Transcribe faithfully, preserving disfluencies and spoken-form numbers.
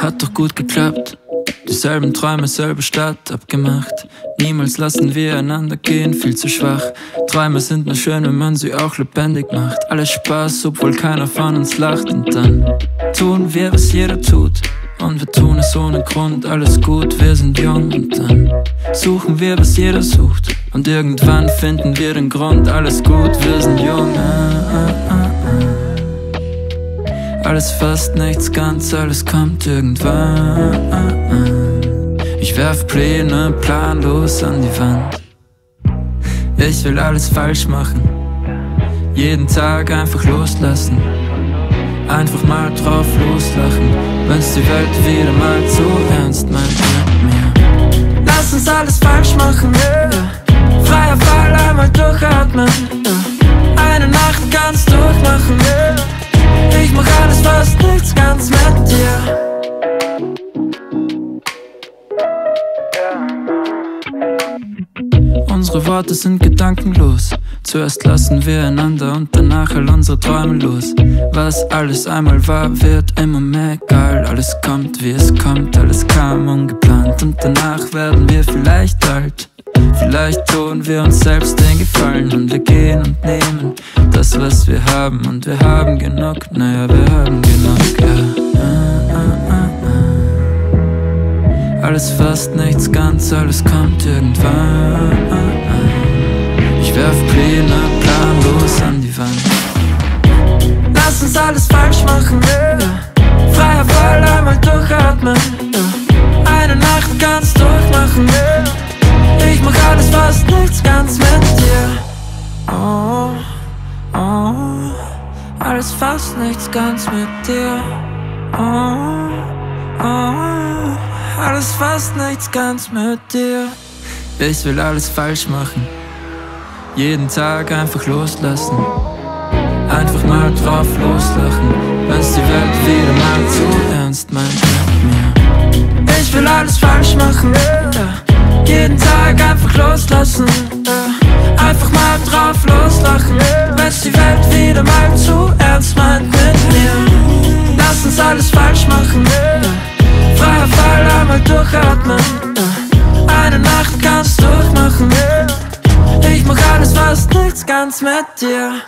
Hat doch gut geklappt. Dieselben Träume, selbe Stadt, abgemacht. Niemals lassen wir einander gehen, viel zu schwach. Träume sind nur schön, wenn man sie auch lebendig macht. Alles Spaß, obwohl keiner von uns lacht. Und dann tun wir, was jeder tut. Und wir tun es ohne Grund, alles gut, wir sind jung. Und dann suchen wir, was jeder sucht. Und irgendwann finden wir den Grund, alles gut, wir sind jung. Ah, ah, ah, ah. Alles fast, nichts ganz, alles kommt irgendwann. Ah, ah. Ich werf Pläne planlos an die Wand. Ich will alles falsch machen, jeden Tag einfach loslassen. Einfach mal drauf loslachen, wenn's die Welt wieder mal zu ernst meint mit mir. Lass uns alles falsch machen, yeah. Freier Fall, einmal durchatmen, yeah. Eine Nacht ganz durchmachen, yeah. Ich mach alles fast nichts ganz mit dir. Unsere Worte sind gedankenlos. Zuerst lassen wir einander und danach all unsere Träume los. Was alles einmal war, wird immer mehr egal. Alles kommt, wie es kommt, alles kam ungeplant. Und danach werden wir vielleicht alt. Vielleicht tun wir uns selbst den Gefallen. Und wir gehen und nehmen das, was wir haben. Und wir haben genug, naja, wir haben genug, ja. Ah, ah, ah, ah. Alles fast, nichts ganz, alles kommt irgendwann. Ah, ah. Ich werf Pläne planlos an die Wand. Lass uns alles falsch machen, yeah. Freier Fall, einmal durchatmen, yeah. Eine Nacht ganz durchmachen, yeah. Ich mach alles fast nichts ganz mit dir. Oh, oh, alles fast nichts ganz mit dir. Oh, oh, alles fast nichts ganz mit dir. Ich will alles falsch machen, jeden Tag einfach loslassen. Einfach mal drauf loslachen, wenn's die Welt wieder mal zu ernst meint mit mir. Ich will alles falsch machen, yeah. Jeden Tag einfach loslassen, yeah. Einfach mal drauf loslachen, yeah. Wenn's die Welt wieder mal zu ernst meint mit mir. Lass uns alles falsch machen, yeah. Freier Fall, einmal durchatmen, yeah. Eine Nacht kannst durchmachen, yeah. Ich mach alles fast nichts ganz mit dir.